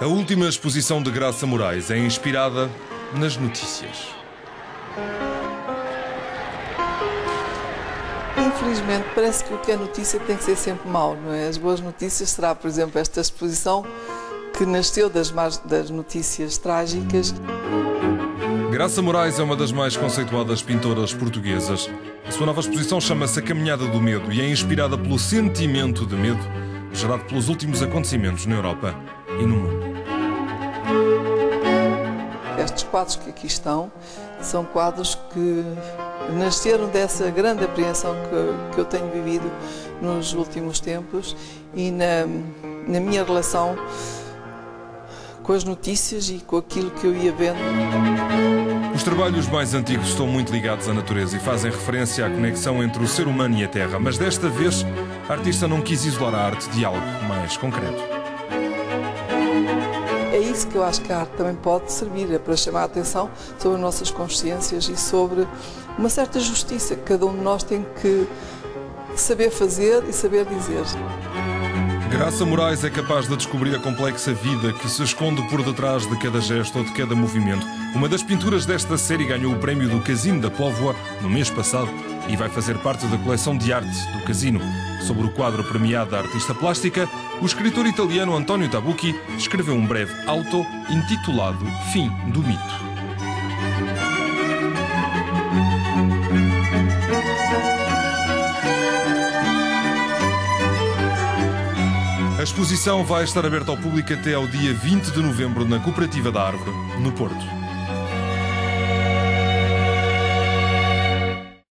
A última exposição de Graça Morais é inspirada nas notícias. Infelizmente, parece que o que é notícia tem que ser sempre mau, não é? As boas notícias será, por exemplo, esta exposição que nasceu das notícias trágicas. Graça Morais é uma das mais conceituadas pintoras portuguesas. A sua nova exposição chama-se A Caminhada do Medo e é inspirada pelo sentimento de medo gerado pelos últimos acontecimentos na Europa e no mundo. Estes quadros que aqui estão são quadros que nasceram dessa grande apreensão que eu tenho vivido nos últimos tempos e na minha relação com as notícias e com aquilo que eu ia vendo. Os trabalhos mais antigos estão muito ligados à natureza e fazem referência à conexão entre o ser humano e a terra, mas desta vez a artista não quis isolar a arte de algo mais concreto. É isso que eu acho que a arte também pode servir, é para chamar a atenção sobre as nossas consciências e sobre uma certa justiça que cada um de nós tem que saber fazer e saber dizer. Graça Morais é capaz de descobrir a complexa vida que se esconde por detrás de cada gesto ou de cada movimento. Uma das pinturas desta série ganhou o prémio do Casino da Póvoa no mês passado e vai fazer parte da coleção de arte do Casino. Sobre o quadro premiado da artista plástica, o escritor italiano António Tabucchi escreveu um breve auto intitulado Fim do Mito. A exposição vai estar aberta ao público até ao dia 20 de novembro na Cooperativa da Árvore, no Porto.